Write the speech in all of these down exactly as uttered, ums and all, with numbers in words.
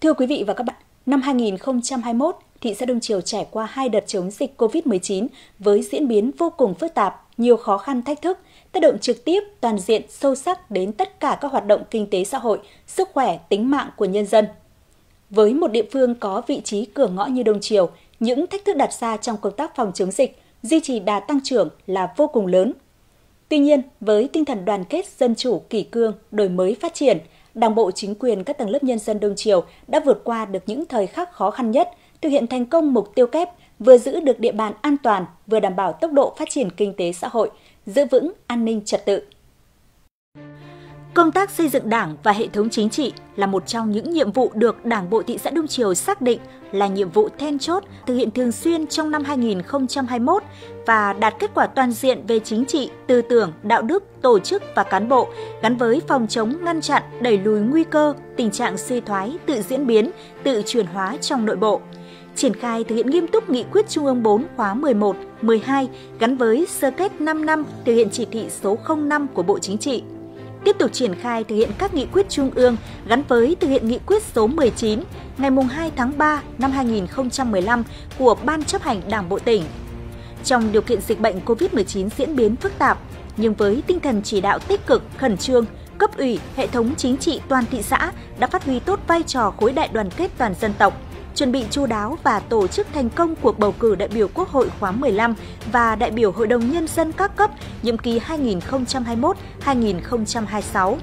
Thưa quý vị và các bạn, năm hai nghìn không trăm hai mươi mốt, thị xã Đông Triều trải qua hai đợt chống dịch Covid mười chín với diễn biến vô cùng phức tạp, nhiều khó khăn thách thức, tác động trực tiếp, toàn diện, sâu sắc đến tất cả các hoạt động kinh tế xã hội, sức khỏe, tính mạng của nhân dân. Với một địa phương có vị trí cửa ngõ như Đông Triều, những thách thức đặt ra trong công tác phòng chống dịch, duy trì đà tăng trưởng là vô cùng lớn. Tuy nhiên, với tinh thần đoàn kết, dân chủ, kỷ cương, đổi mới phát triển, Đảng bộ, chính quyền, các tầng lớp nhân dân Đông Triều đã vượt qua được những thời khắc khó khăn nhất, thực hiện thành công mục tiêu kép, vừa giữ được địa bàn an toàn, vừa đảm bảo tốc độ phát triển kinh tế xã hội, giữ vững an ninh trật tự. Công tác xây dựng Đảng và hệ thống chính trị là một trong những nhiệm vụ được Đảng bộ thị xã Đông Triều xác định là nhiệm vụ then chốt, thực hiện thường xuyên trong năm hai nghìn không trăm hai mươi mốt và đạt kết quả toàn diện về chính trị, tư tưởng, đạo đức, tổ chức và cán bộ, gắn với phòng chống, ngăn chặn, đẩy lùi nguy cơ, tình trạng suy thoái, tự diễn biến, tự chuyển hóa trong nội bộ. Triển khai thực hiện nghiêm túc nghị quyết Trung ương bốn khóa mười một, mười hai gắn với sơ kết năm năm thực hiện chỉ thị số không năm của Bộ Chính trị. Tiếp tục triển khai thực hiện các nghị quyết Trung ương gắn với thực hiện nghị quyết số mười chín ngày hai tháng ba năm hai nghìn không trăm mười lăm của Ban chấp hành Đảng bộ tỉnh. Trong điều kiện dịch bệnh Covid mười chín diễn biến phức tạp, nhưng với tinh thần chỉ đạo tích cực, khẩn trương, cấp ủy, hệ thống chính trị toàn thị xã đã phát huy tốt vai trò khối đại đoàn kết toàn dân tộc, chuẩn bị chu đáo và tổ chức thành công cuộc bầu cử đại biểu Quốc hội khóa mười lăm và đại biểu Hội đồng Nhân dân các cấp nhiệm kỳ hai nghìn không trăm hai mươi mốt đến hai nghìn không trăm hai mươi sáu.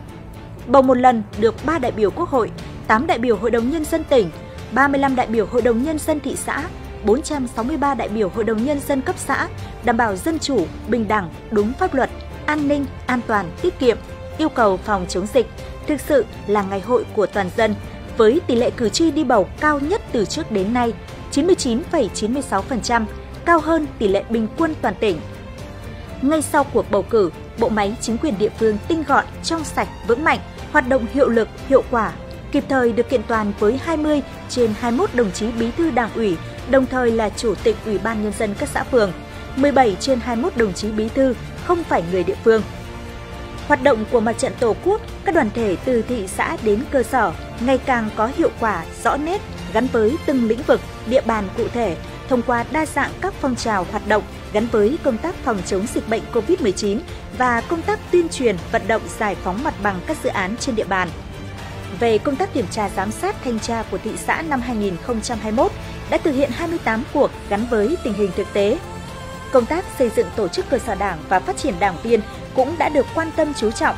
Bầu một lần được ba đại biểu Quốc hội, tám đại biểu Hội đồng Nhân dân tỉnh, ba mươi lăm đại biểu Hội đồng Nhân dân thị xã, bốn trăm sáu mươi ba đại biểu Hội đồng Nhân dân cấp xã, đảm bảo dân chủ, bình đẳng, đúng pháp luật, an ninh, an toàn, tiết kiệm, yêu cầu phòng chống dịch, thực sự là ngày hội của toàn dân, với tỷ lệ cử tri đi bầu cao nhất từ trước đến nay, chín mươi chín phẩy chín mươi sáu phần trăm, cao hơn tỷ lệ bình quân toàn tỉnh. Ngay sau cuộc bầu cử, bộ máy chính quyền địa phương tinh gọn, trong sạch, vững mạnh, hoạt động hiệu lực, hiệu quả, kịp thời được kiện toàn với hai mươi trên hai mươi mốt đồng chí bí thư Đảng ủy, đồng thời là Chủ tịch Ủy ban Nhân dân các xã phường, mười bảy trên hai mươi mốt đồng chí bí thư không phải người địa phương. Hoạt động của Mặt trận Tổ quốc, các đoàn thể từ thị xã đến cơ sở ngày càng có hiệu quả, rõ nét, gắn với từng lĩnh vực, địa bàn cụ thể, thông qua đa dạng các phong trào hoạt động gắn với công tác phòng chống dịch bệnh Covid mười chín và công tác tuyên truyền, vận động giải phóng mặt bằng các dự án trên địa bàn. Về công tác kiểm tra, giám sát, thanh tra của thị xã năm hai nghìn không trăm hai mươi mốt đã thực hiện hai mươi tám cuộc gắn với tình hình thực tế. Công tác xây dựng tổ chức cơ sở Đảng và phát triển đảng viên cũng đã được quan tâm chú trọng.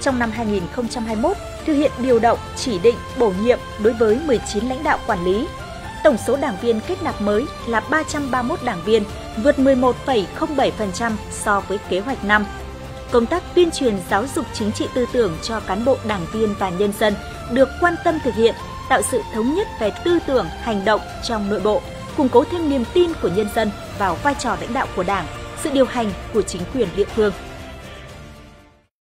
Trong năm hai nghìn không trăm hai mươi mốt, thực hiện điều động, chỉ định, bổ nhiệm đối với mười chín lãnh đạo quản lý. Tổng số đảng viên kết nạp mới là ba trăm ba mươi mốt đảng viên, vượt mười một phẩy không bảy phần trăm so với kế hoạch năm. Công tác tuyên truyền giáo dục chính trị tư tưởng cho cán bộ, đảng viên và nhân dân được quan tâm thực hiện, tạo sự thống nhất về tư tưởng, hành động trong nội bộ, củng cố thêm niềm tin của nhân dân vào vai trò lãnh đạo của Đảng, sự điều hành của chính quyền địa phương.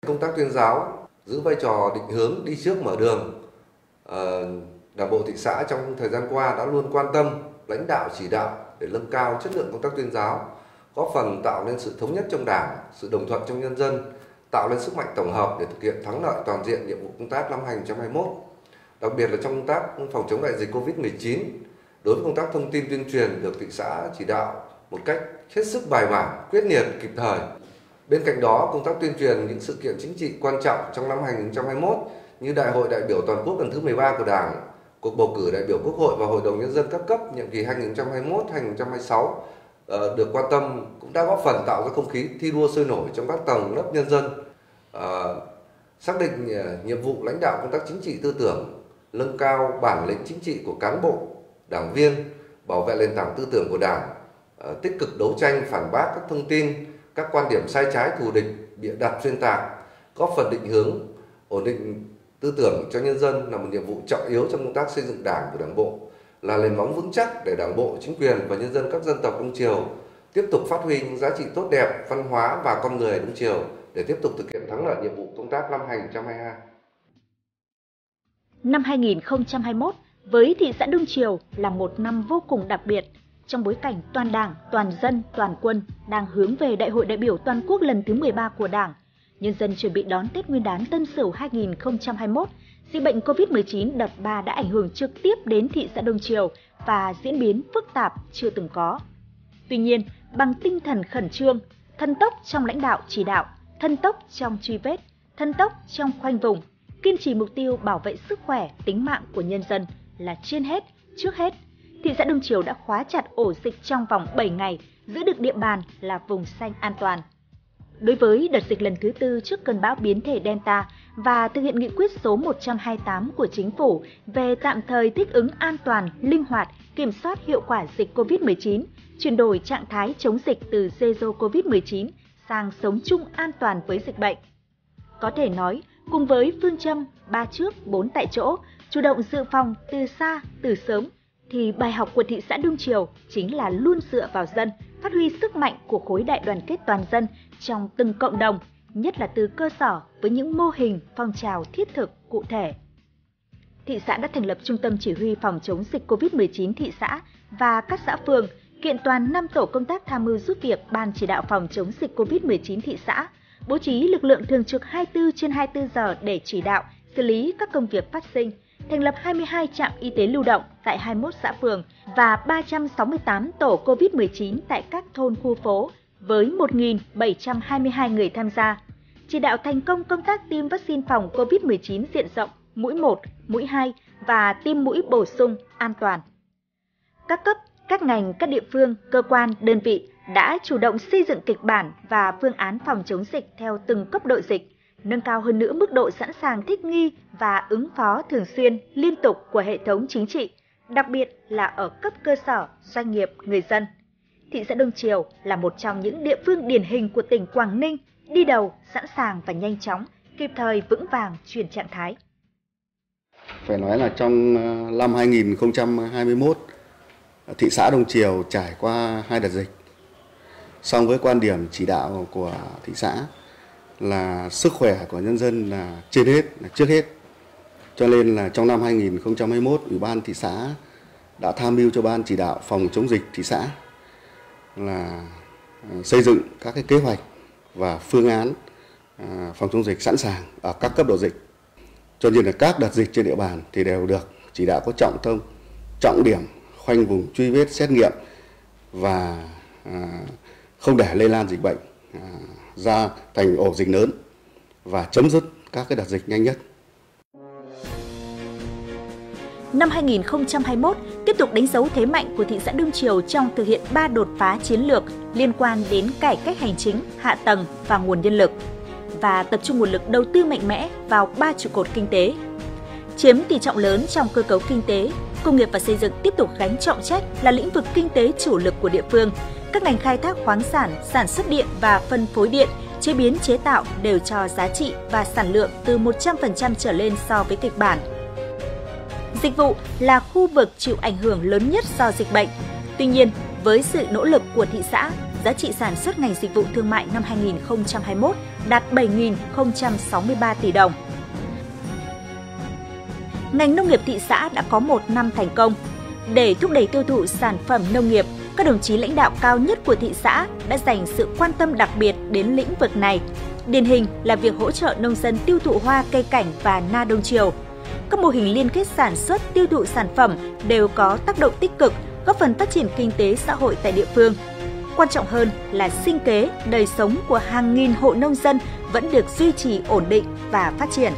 Công tác tuyên giáo giữ vai trò định hướng, đi trước mở đường. Đảng bộ thị xã trong thời gian qua đã luôn quan tâm, lãnh đạo chỉ đạo để nâng cao chất lượng công tác tuyên giáo, góp phần tạo nên sự thống nhất trong Đảng, sự đồng thuận trong nhân dân, tạo nên sức mạnh tổng hợp để thực hiện thắng lợi toàn diện nhiệm vụ công tác năm hai nghìn không trăm hai mươi mốt. Đặc biệt là trong công tác phòng chống đại dịch Covid mười chín, đối với công tác thông tin tuyên truyền được thị xã chỉ đạo một cách hết sức bài bản, quyết liệt, kịp thời. Bên cạnh đó, công tác tuyên truyền những sự kiện chính trị quan trọng trong năm hai nghìn không trăm hai mươi mốt như Đại hội đại biểu toàn quốc lần thứ mười ba của Đảng, cuộc bầu cử đại biểu Quốc hội và Hội đồng Nhân dân các cấp nhiệm kỳ hai nghìn không trăm hai mươi mốt đến hai nghìn không trăm hai mươi sáu được quan tâm, cũng đã góp phần tạo ra không khí thi đua sôi nổi trong các tầng lớp nhân dân. Xác định nhiệm vụ lãnh đạo công tác chính trị tư tưởng, nâng cao bản lĩnh chính trị của cán bộ, đảng viên, bảo vệ nền tảng tư tưởng của Đảng, tích cực đấu tranh phản bác các thông tin, các quan điểm sai trái, thù địch, bịa đặt, xuyên tạc, góp phần định hướng, ổn định tư tưởng cho nhân dân là một nhiệm vụ trọng yếu trong công tác xây dựng Đảng của Đảng bộ, là nền móng vững chắc để Đảng bộ, chính quyền và nhân dân các dân tộc Đông Triều tiếp tục phát huy những giá trị tốt đẹp, văn hóa và con người Đông Triều để tiếp tục thực hiện thắng lợi nhiệm vụ công tác năm hai nghìn không trăm hai mươi hai. Năm hai nghìn không trăm hai mươi mốt với thị xã Đông Triều là một năm vô cùng đặc biệt. Trong bối cảnh toàn Đảng, toàn dân, toàn quân đang hướng về Đại hội đại biểu toàn quốc lần thứ mười ba của Đảng, nhân dân chuẩn bị đón Tết Nguyên đán Tân Sửu hai nghìn không trăm hai mươi mốt, Dịch bệnh Covid mười chín đợt ba đã ảnh hưởng trực tiếp đến thị xã Đông Triều và diễn biến phức tạp chưa từng có. Tuy nhiên, bằng tinh thần khẩn trương, thân tốc trong lãnh đạo chỉ đạo, thân tốc trong truy vết, thân tốc trong khoanh vùng, kiên trì mục tiêu bảo vệ sức khỏe, tính mạng của nhân dân là trên hết, trước hết, thị xã Đông Triều đã khóa chặt ổ dịch trong vòng bảy ngày, giữ được địa bàn là vùng xanh an toàn. Đối với đợt dịch lần thứ tư trước cơn bão biến thể Delta và thực hiện nghị quyết số một trăm hai mươi tám của Chính phủ về tạm thời thích ứng an toàn, linh hoạt, kiểm soát hiệu quả dịch Covid mười chín, chuyển đổi trạng thái chống dịch từ dây dô Covid mười chín sang sống chung an toàn với dịch bệnh. Có thể nói, cùng với phương châm ba trước bốn tại chỗ, chủ động dự phòng từ xa, từ sớm, thì bài học của thị xã Đông Triều chính là luôn dựa vào dân, phát huy sức mạnh của khối đại đoàn kết toàn dân trong từng cộng đồng, nhất là từ cơ sở với những mô hình phong trào thiết thực cụ thể. Thị xã đã thành lập Trung tâm Chỉ huy Phòng chống dịch Covid mười chín thị xã và các xã phường, kiện toàn năm tổ công tác tham mưu giúp việc Ban Chỉ đạo Phòng chống dịch Covid mười chín thị xã, bố trí lực lượng thường trực hai mươi tư trên hai mươi tư giờ để chỉ đạo, xử lý các công việc phát sinh, thành lập hai mươi hai trạm y tế lưu động tại hai mươi mốt xã phường và ba trăm sáu mươi tám tổ Covid mười chín tại các thôn khu phố với một nghìn bảy trăm hai mươi hai người tham gia. Chỉ đạo thành công công tác tiêm vaccine phòng Covid mười chín diện rộng, mũi một, mũi hai và tiêm mũi bổ sung an toàn. Các cấp, các ngành, các địa phương, cơ quan, đơn vị đã chủ động xây dựng kịch bản và phương án phòng chống dịch theo từng cấp độ dịch, nâng cao hơn nữa mức độ sẵn sàng thích nghi và ứng phó thường xuyên, liên tục của hệ thống chính trị, đặc biệt là ở cấp cơ sở, doanh nghiệp, người dân. Thị xã Đông Triều là một trong những địa phương điển hình của tỉnh Quảng Ninh, đi đầu, sẵn sàng và nhanh chóng, kịp thời vững vàng chuyển trạng thái. Phải nói là trong năm hai nghìn không trăm hai mươi mốt, thị xã Đông Triều trải qua hai đợt dịch. Song với quan điểm chỉ đạo của thị xã là sức khỏe của nhân dân là trên hết, là trước hết. Cho nên là trong năm hai nghìn không trăm hai mươi mốt, Ủy ban thị xã đã tham mưu cho Ban Chỉ đạo Phòng chống dịch thị xã là xây dựng các cái kế hoạch và phương án phòng chống dịch sẵn sàng ở các cấp độ dịch. Cho nên là các đợt dịch trên địa bàn thì đều được chỉ đạo có trọng tâm, trọng điểm, khoanh vùng, truy vết, xét nghiệm và không để lây lan dịch bệnh ra thành ổ dịch lớn và chấm dứt các cái đợt dịch nhanh nhất. Năm hai nghìn không trăm hai mươi mốt tiếp tục đánh dấu thế mạnh của thị xã Đông Triều trong thực hiện ba đột phá chiến lược liên quan đến cải cách hành chính, hạ tầng và nguồn nhân lực và tập trung nguồn lực đầu tư mạnh mẽ vào ba trụ cột kinh tế. Chiếm tỷ trọng lớn trong cơ cấu kinh tế, công nghiệp và xây dựng tiếp tục gánh trọng trách là lĩnh vực kinh tế chủ lực của địa phương. Các ngành khai thác khoáng sản, sản xuất điện và phân phối điện, chế biến chế tạo đều cho giá trị và sản lượng từ một trăm phần trăm trở lên so với kịch bản. Dịch vụ là khu vực chịu ảnh hưởng lớn nhất do dịch bệnh. Tuy nhiên, với sự nỗ lực của thị xã, giá trị sản xuất ngành dịch vụ thương mại năm hai nghìn không trăm hai mươi mốt đạt bảy nghìn không trăm sáu mươi ba tỷ đồng. Ngành nông nghiệp thị xã đã có một năm thành công. Để thúc đẩy tiêu thụ sản phẩm nông nghiệp, các đồng chí lãnh đạo cao nhất của thị xã đã dành sự quan tâm đặc biệt đến lĩnh vực này. Điển hình là việc hỗ trợ nông dân tiêu thụ hoa, cây cảnh và na Đông Triều. Các mô hình liên kết sản xuất, tiêu thụ sản phẩm đều có tác động tích cực, góp phần phát triển kinh tế xã hội tại địa phương. Quan trọng hơn là sinh kế, đời sống của hàng nghìn hộ nông dân vẫn được duy trì ổn định và phát triển.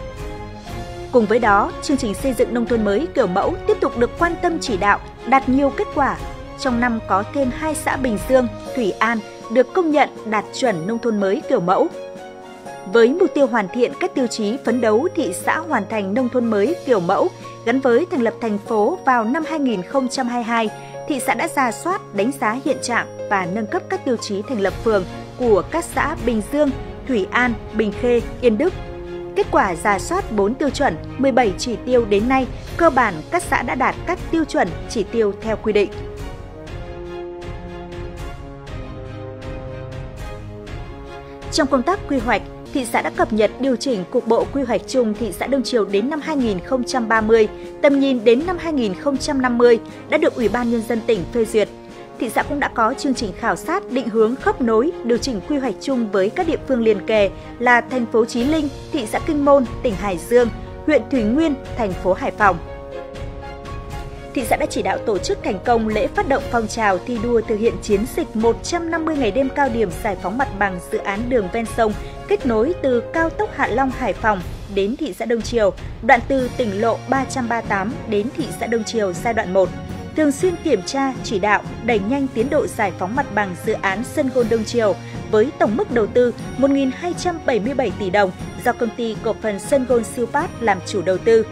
Cùng với đó, chương trình xây dựng nông thôn mới kiểu mẫu tiếp tục được quan tâm chỉ đạo, đạt nhiều kết quả. Trong năm có thêm hai xã Bình Dương, Thủy An được công nhận đạt chuẩn nông thôn mới kiểu mẫu. Với mục tiêu hoàn thiện các tiêu chí phấn đấu thị xã hoàn thành nông thôn mới kiểu mẫu gắn với thành lập thành phố vào năm hai nghìn không trăm hai mươi hai, thị xã đã rà soát, đánh giá hiện trạng và nâng cấp các tiêu chí thành lập phường của các xã Bình Dương, Thủy An, Bình Khê, Yên Đức. Kết quả rà soát bốn tiêu chuẩn, mười bảy chỉ tiêu đến nay, cơ bản các xã đã đạt các tiêu chuẩn, chỉ tiêu theo quy định. Trong công tác quy hoạch, thị xã đã cập nhật điều chỉnh cục bộ quy hoạch chung thị xã Đông Triều đến năm hai nghìn không trăm ba mươi, tầm nhìn đến năm hai nghìn không trăm năm mươi đã được Ủy ban Nhân dân tỉnh phê duyệt. Thị xã cũng đã có chương trình khảo sát, định hướng khớp nối, điều chỉnh quy hoạch chung với các địa phương liền kề là thành phố Chí Linh, thị xã Kinh Môn, tỉnh Hải Dương, huyện Thủy Nguyên, thành phố Hải Phòng. Thị xã đã chỉ đạo tổ chức thành công lễ phát động phong trào thi đua thực hiện chiến dịch một trăm năm mươi ngày đêm cao điểm giải phóng mặt bằng dự án đường ven sông kết nối từ cao tốc Hạ Long Hải Phòng đến thị xã Đông Triều, đoạn từ tỉnh lộ ba trăm ba mươi tám đến thị xã Đông Triều giai đoạn một. Thường xuyên kiểm tra, chỉ đạo, đẩy nhanh tiến độ giải phóng mặt bằng dự án sân golf Đông Triều với tổng mức đầu tư một nghìn hai trăm bảy mươi bảy tỷ đồng do công ty cổ phần sân golf Siêu Phát làm chủ đầu tư.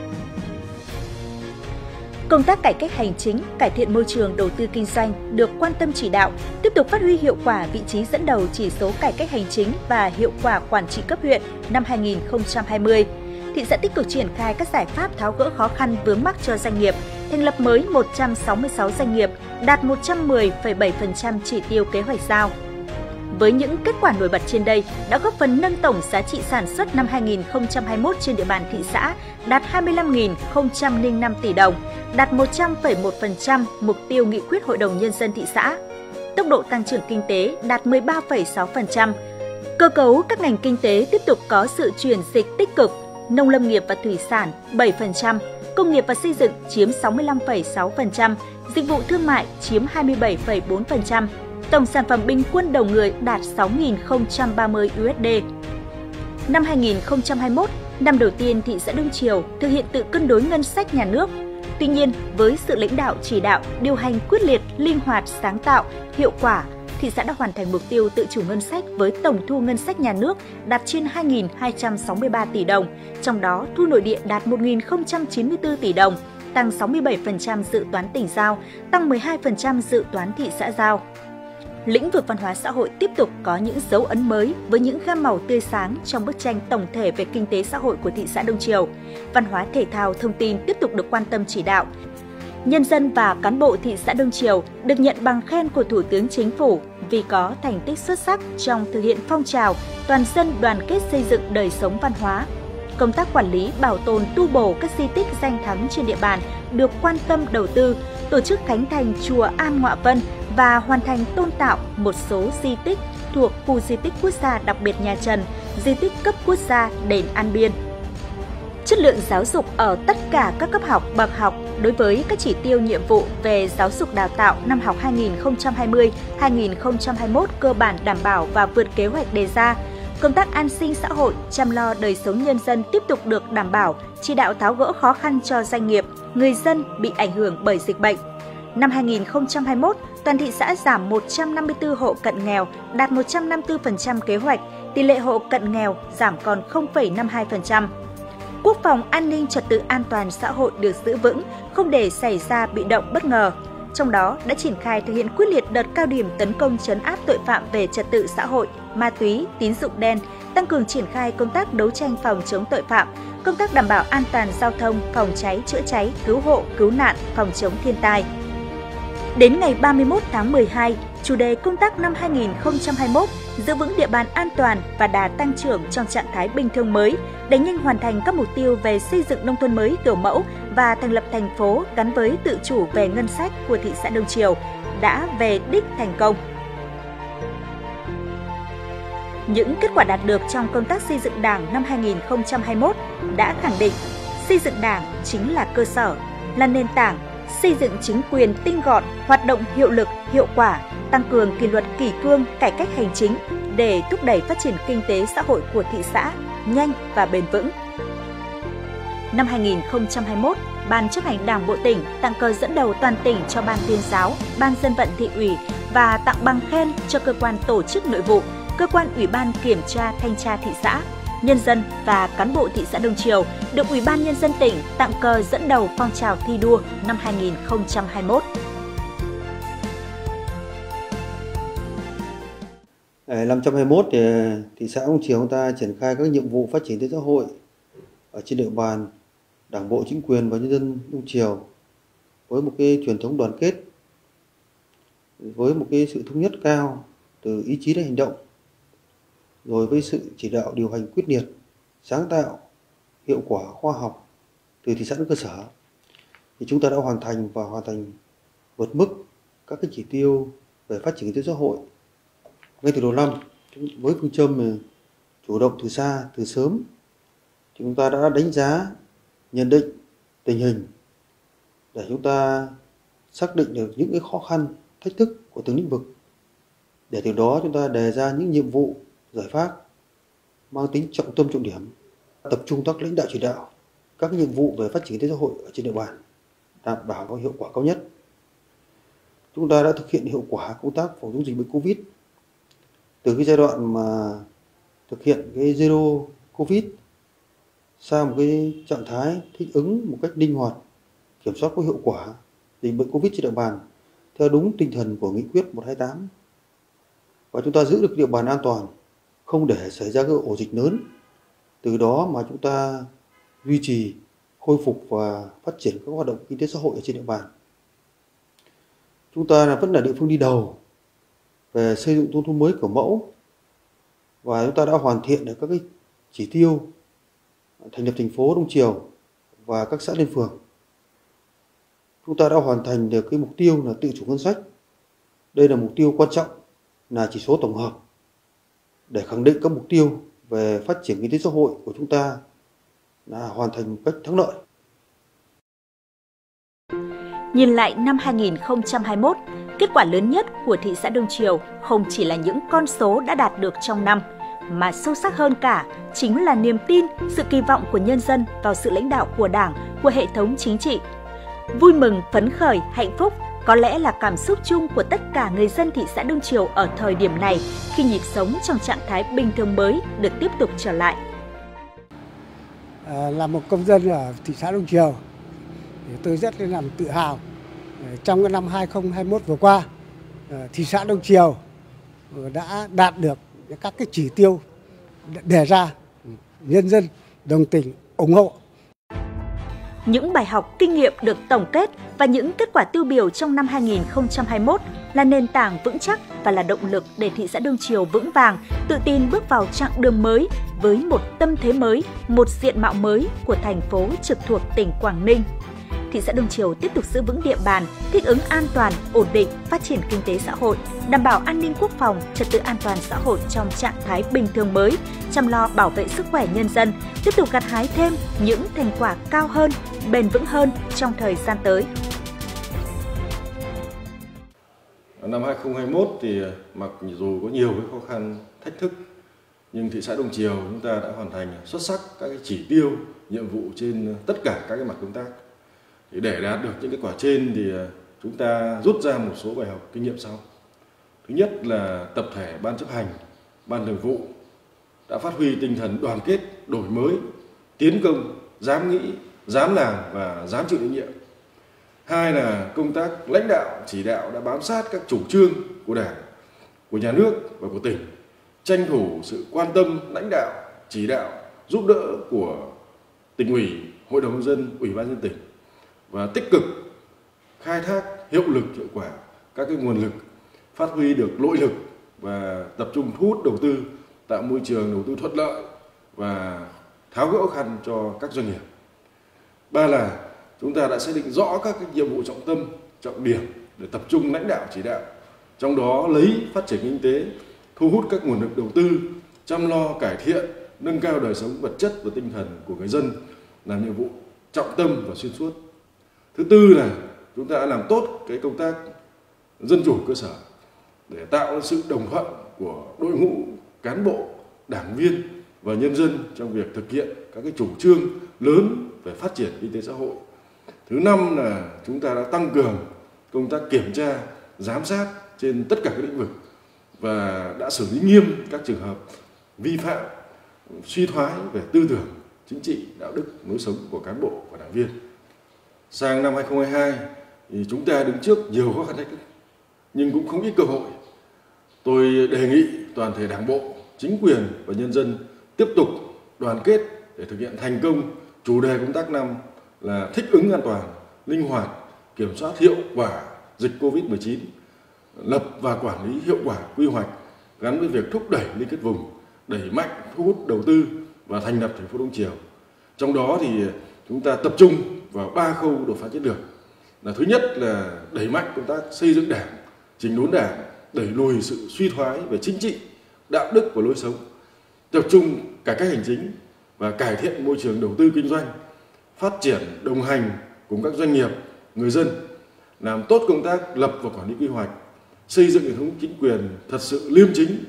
Công tác cải cách hành chính, cải thiện môi trường đầu tư kinh doanh được quan tâm chỉ đạo, tiếp tục phát huy hiệu quả vị trí dẫn đầu chỉ số cải cách hành chính và hiệu quả quản trị cấp huyện năm hai nghìn không trăm hai mươi. Thị xã tích cực triển khai các giải pháp tháo gỡ khó khăn vướng mắc cho doanh nghiệp, thành lập mới một trăm sáu mươi sáu doanh nghiệp, đạt một trăm mười phẩy bảy phần trăm chỉ tiêu kế hoạch giao. Với những kết quả nổi bật trên đây, đã góp phần nâng tổng giá trị sản xuất năm hai nghìn không trăm hai mươi mốt trên địa bàn thị xã đạt hai mươi lăm nghìn không trăm linh năm tỷ đồng, đạt một trăm phẩy một phần trăm mục tiêu nghị quyết Hội đồng Nhân dân thị xã. Tốc độ tăng trưởng kinh tế đạt mười ba phẩy sáu phần trăm. Cơ cấu các ngành kinh tế tiếp tục có sự chuyển dịch tích cực, nông lâm nghiệp và thủy sản bảy phần trăm, công nghiệp và xây dựng chiếm sáu mươi lăm phẩy sáu phần trăm, dịch vụ thương mại chiếm hai mươi bảy phẩy bốn phần trăm. Tổng sản phẩm bình quân đầu người đạt sáu nghìn không trăm ba mươi đô la. Năm hai nghìn không trăm hai mươi mốt, năm đầu tiên thị xã Đông Triều thực hiện tự cân đối ngân sách nhà nước. Tuy nhiên, với sự lãnh đạo chỉ đạo, điều hành quyết liệt, linh hoạt, sáng tạo, hiệu quả, thị xã đã hoàn thành mục tiêu tự chủ ngân sách với tổng thu ngân sách nhà nước đạt trên hai nghìn hai trăm sáu mươi ba tỷ đồng, trong đó thu nội địa đạt một nghìn không trăm chín mươi tư tỷ đồng, tăng sáu mươi bảy phần trăm dự toán tỉnh giao, tăng mười hai phần trăm dự toán thị xã giao. Lĩnh vực văn hóa xã hội tiếp tục có những dấu ấn mới với những gam màu tươi sáng trong bức tranh tổng thể về kinh tế xã hội của thị xã Đông Triều. Văn hóa thể thao thông tin tiếp tục được quan tâm chỉ đạo. Nhân dân và cán bộ thị xã Đông Triều được nhận bằng khen của Thủ tướng Chính phủ vì có thành tích xuất sắc trong thực hiện phong trào toàn dân đoàn kết xây dựng đời sống văn hóa. Công tác quản lý, bảo tồn, tu bổ các di tích danh thắng trên địa bàn được quan tâm đầu tư, tổ chức khánh thành chùa Am Ngọa Vân và hoàn thành tôn tạo một số di tích thuộc khu di tích quốc gia đặc biệt Nhà Trần, di tích cấp quốc gia đền An Biên. Chất lượng giáo dục ở tất cả các cấp học, bậc học đối với các chỉ tiêu nhiệm vụ về giáo dục đào tạo năm học hai nghìn không trăm hai mươi hai nghìn không trăm hai mươi mốt cơ bản đảm bảo và vượt kế hoạch đề ra. Công tác an sinh xã hội, chăm lo đời sống nhân dân tiếp tục được đảm bảo, chỉ đạo tháo gỡ khó khăn cho doanh nghiệp, người dân bị ảnh hưởng bởi dịch bệnh. Năm hai nghìn không trăm hai mươi mốt, toàn thị xã giảm một trăm năm mươi tư hộ cận nghèo, đạt một trăm năm mươi tư phần trăm kế hoạch, tỷ lệ hộ cận nghèo giảm còn không phẩy năm mươi hai phần trăm. Quốc phòng an ninh trật tự an toàn xã hội được giữ vững, không để xảy ra bị động bất ngờ. Trong đó đã triển khai thực hiện quyết liệt đợt cao điểm tấn công trấn áp tội phạm về trật tự xã hội, ma túy, tín dụng đen, tăng cường triển khai công tác đấu tranh phòng chống tội phạm, công tác đảm bảo an toàn giao thông, phòng cháy, chữa cháy, cứu hộ, cứu nạn, phòng chống thiên tai. Đến ngày ba mươi mốt tháng mười hai, chủ đề công tác năm hai nghìn không trăm hai mươi mốt giữ vững địa bàn an toàn và đà tăng trưởng trong trạng thái bình thường mới, đẩy nhanh hoàn thành các mục tiêu về xây dựng nông thôn mới kiểu mẫu và thành lập thành phố gắn với tự chủ về ngân sách của thị xã Đông Triều đã về đích thành công. Những kết quả đạt được trong công tác xây dựng Đảng năm hai nghìn không trăm hai mươi mốt đã khẳng định xây dựng Đảng chính là cơ sở, là nền tảng, xây dựng chính quyền tinh gọn, hoạt động hiệu lực, hiệu quả, tăng cường kỷ luật kỷ cương, cải cách hành chính để thúc đẩy phát triển kinh tế xã hội của thị xã nhanh và bền vững. Năm hai nghìn không trăm hai mươi mốt, Ban chấp hành Đảng Bộ Tỉnh tặng cờ dẫn đầu toàn tỉnh cho Ban tuyên giáo, Ban dân vận thị ủy và tặng bằng khen cho cơ quan tổ chức nội vụ, cơ quan ủy ban kiểm tra thanh tra thị xã. Nhân dân và cán bộ thị xã Đông Triều được Ủy ban Nhân dân tỉnh tặng cờ dẫn đầu phong trào thi đua năm hai nghìn không trăm hai mươi mốt. năm hai nghìn không trăm hai mươi mốt thì thị xã Đông Triều chúng ta triển khai các nhiệm vụ phát triển kinh tế xã hội ở trên địa bàn Đảng bộ, chính quyền và nhân dân Đông Triều với một cái truyền thống đoàn kết, với một cái sự thống nhất cao từ ý chí đến hành động, rồi với sự chỉ đạo điều hành quyết liệt, sáng tạo, hiệu quả, khoa học từ thị xã đến cơ sở, thì chúng ta đã hoàn thành và hoàn thành vượt mức các cái chỉ tiêu về phát triển kinh tế xã hội ngay từ đầu năm. Với phương châm chủ động từ xa, từ sớm, chúng ta đã đánh giá nhận định tình hình để chúng ta xác định được những cái khó khăn, thách thức của từng lĩnh vực. Để từ đó chúng ta đề ra những nhiệm vụ, giải pháp mang tính trọng tâm trọng điểm, tập trung tác lãnh đạo chỉ đạo các nhiệm vụ về phát triển kinh tế xã hội ở trên địa bàn, đảm bảo có hiệu quả cao nhất. Chúng ta đã thực hiện hiệu quả công tác phòng chống dịch bệnh Covid từ cái giai đoạn mà thực hiện cái Zero Covid sang một cái trạng thái thích ứng một cách linh hoạt, kiểm soát có hiệu quả dịch bệnh Covid trên địa bàn theo đúng tinh thần của nghị quyết một hai tám. Và chúng ta giữ được địa bàn an toàn, không để xảy ra các ổ dịch lớn. Từ đó mà chúng ta duy trì, khôi phục và phát triển các hoạt động kinh tế xã hội ở trên địa bàn. Chúng ta vẫn là địa phương đi đầu về xây dựng nông thôn mới kiểu mẫu, và chúng ta đã hoàn thiện được các cái chỉ tiêu thành lập thành phố Đông Triều và các xã lên phường. Chúng ta đã hoàn thành được cái mục tiêu là tự chủ ngân sách. Đây là mục tiêu quan trọng, là chỉ số tổng hợp để khẳng định các mục tiêu về phát triển kinh tế xã hội của chúng ta là hoàn thành một cách thắng lợi. Nhìn lại năm hai nghìn không trăm hai mươi mốt, kết quả lớn nhất của thị xã Đông Triều không chỉ là những con số đã đạt được trong năm, mà sâu sắc hơn cả chính là niềm tin, sự kỳ vọng của nhân dân vào sự lãnh đạo của Đảng, của hệ thống chính trị. Vui mừng, phấn khởi, hạnh phúc có lẽ là cảm xúc chung của tất cả người dân thị xã Đông Triều ở thời điểm này, khi nhịp sống trong trạng thái bình thường mới được tiếp tục trở lại. À, là một công dân ở thị xã Đông Triều, tôi rất là tự hào. Trong cái năm hai nghìn không trăm hai mươi mốt vừa qua, thị xã Đông Triều đã đạt được các cái chỉ tiêu đề ra, nhân dân đồng tình ủng hộ. Những bài học kinh nghiệm được tổng kết và những kết quả tiêu biểu trong năm hai nghìn không trăm hai mươi mốt là nền tảng vững chắc và là động lực để thị xã Đông Triều vững vàng, tự tin bước vào chặng đường mới với một tâm thế mới, một diện mạo mới của thành phố trực thuộc tỉnh Quảng Ninh. Thị xã Đông Triều tiếp tục giữ vững địa bàn, thích ứng an toàn, ổn định, phát triển kinh tế xã hội, đảm bảo an ninh quốc phòng, trật tự an toàn xã hội trong trạng thái bình thường mới, chăm lo bảo vệ sức khỏe nhân dân, tiếp tục gặt hái thêm những thành quả cao hơn, bền vững hơn trong thời gian tới. Năm hai nghìn không trăm hai mươi mốt thì mặc dù có nhiều cái khó khăn, thách thức, nhưng thị xã Đông Triều chúng ta đã hoàn thành xuất sắc các cái chỉ tiêu, nhiệm vụ trên tất cả các cái mặt công tác. Thì để đạt được những kết quả trên thì chúng ta rút ra một số bài học kinh nghiệm sau. Thứ nhất là tập thể ban chấp hành, ban thường vụ đã phát huy tinh thần đoàn kết, đổi mới, tiến công, dám nghĩ, dám làm và dám chịu trách nhiệm. Hai là công tác lãnh đạo, chỉ đạo đã bám sát các chủ trương của Đảng, của nhà nước và của tỉnh, tranh thủ sự quan tâm, lãnh đạo, chỉ đạo, giúp đỡ của tỉnh ủy, hội đồng nhân dân, ủy ban nhân dân tỉnh, và tích cực khai thác hiệu lực hiệu quả các cái nguồn lực, phát huy được nội lực và tập trung thu hút đầu tư, tạo môi trường đầu tư thuận lợi và tháo gỡ khó khăn cho các doanh nghiệp. Ba là chúng ta đã xác định rõ các cái nhiệm vụ trọng tâm, trọng điểm để tập trung lãnh đạo chỉ đạo, trong đó lấy phát triển kinh tế, thu hút các nguồn lực đầu tư, chăm lo cải thiện, nâng cao đời sống vật chất và tinh thần của người dân là nhiệm vụ trọng tâm và xuyên suốt. Thứ tư là chúng ta đã làm tốt cái công tác dân chủ cơ sở để tạo sự đồng thuận của đội ngũ cán bộ, đảng viên và nhân dân trong việc thực hiện các cái chủ trương lớn về phát triển kinh tế xã hội. Thứ năm là chúng ta đã tăng cường công tác kiểm tra, giám sát trên tất cả các lĩnh vực và đã xử lý nghiêm các trường hợp vi phạm, suy thoái về tư tưởng, chính trị, đạo đức, lối sống của cán bộ và đảng viên. Sang năm hai nghìn không trăm hai mươi hai thì chúng ta đứng trước nhiều khó khăn thách thức nhưng cũng không ít cơ hội. Tôi đề nghị toàn thể Đảng bộ, chính quyền và nhân dân tiếp tục đoàn kết để thực hiện thành công chủ đề công tác năm là thích ứng an toàn, linh hoạt, kiểm soát hiệu quả dịch Covid mười chín, lập và quản lý hiệu quả quy hoạch gắn với việc thúc đẩy liên kết vùng, đẩy mạnh thu hút đầu tư và thành lập thành phố Đông Triều. Trong đó thì chúng ta tập trung vào ba khâu đột phá chiến lược. Là thứ nhất là đẩy mạnh công tác xây dựng Đảng, chỉnh đốn Đảng, đẩy lùi sự suy thoái về chính trị, đạo đức và lối sống, tập trung cải cách hành chính và cải thiện môi trường đầu tư kinh doanh, phát triển đồng hành cùng các doanh nghiệp, người dân, làm tốt công tác lập và quản lý quy hoạch, xây dựng hệ thống chính quyền thật sự liêm chính,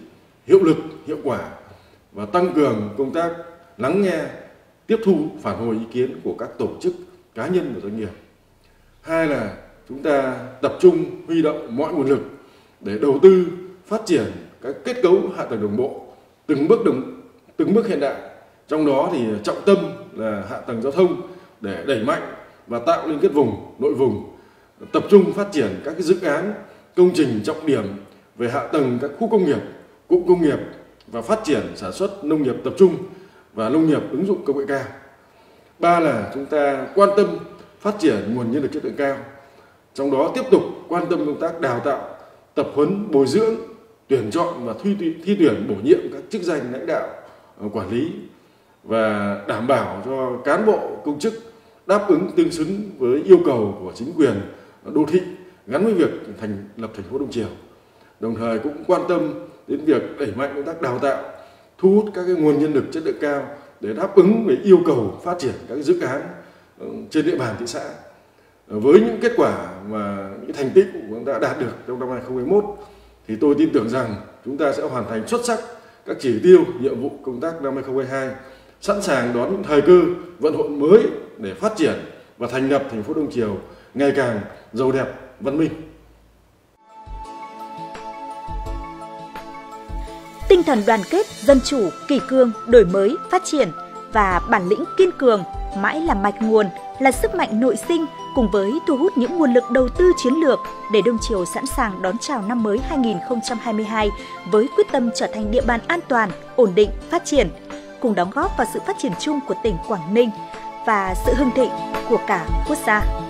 hiệu lực, hiệu quả và tăng cường công tác lắng nghe, tiếp thu, phản hồi ý kiến của các tổ chức, cá nhân và doanh nghiệp. Hai là chúng ta tập trung huy động mọi nguồn lực để đầu tư phát triển các kết cấu hạ tầng đồng bộ, từng bước đồng, từng bước hiện đại. Trong đó thì trọng tâm là hạ tầng giao thông để đẩy mạnh và tạo liên kết vùng, nội vùng, tập trung phát triển các cái dự án, công trình trọng điểm về hạ tầng các khu công nghiệp, cụm công nghiệp và phát triển sản xuất nông nghiệp tập trung và nông nghiệp ứng dụng công nghệ cao. Ba là chúng ta quan tâm phát triển nguồn nhân lực chất lượng cao, trong đó tiếp tục quan tâm công tác đào tạo, tập huấn, bồi dưỡng, tuyển chọn và thi, thi tuyển bổ nhiệm các chức danh lãnh đạo, quản lý và đảm bảo cho cán bộ công chức đáp ứng tương xứng với yêu cầu của chính quyền đô thị gắn với việc thành lập thành phố Đông Triều. Đồng thời cũng quan tâm đến việc đẩy mạnh công tác đào tạo, thu hút các cái nguồn nhân lực chất lượng cao để đáp ứng với yêu cầu phát triển các dự án trên địa bàn thị xã. Với những kết quả và những thành tích của chúng ta đạt được trong năm hai nghìn không trăm hai mươi mốt thì tôi tin tưởng rằng chúng ta sẽ hoàn thành xuất sắc các chỉ tiêu, nhiệm vụ công tác năm hai nghìn không trăm hai mươi hai, sẵn sàng đón những thời cơ vận hội mới để phát triển và thành lập thành phố Đông Triều ngày càng giàu đẹp, văn minh. Tinh thần đoàn kết, dân chủ, kỷ cương, đổi mới, phát triển và bản lĩnh kiên cường mãi là mạch nguồn, là sức mạnh nội sinh cùng với thu hút những nguồn lực đầu tư chiến lược để Đông Triều sẵn sàng đón chào năm mới hai nghìn không trăm hai mươi hai với quyết tâm trở thành địa bàn an toàn, ổn định, phát triển, cùng đóng góp vào sự phát triển chung của tỉnh Quảng Ninh và sự hưng thịnh của cả quốc gia.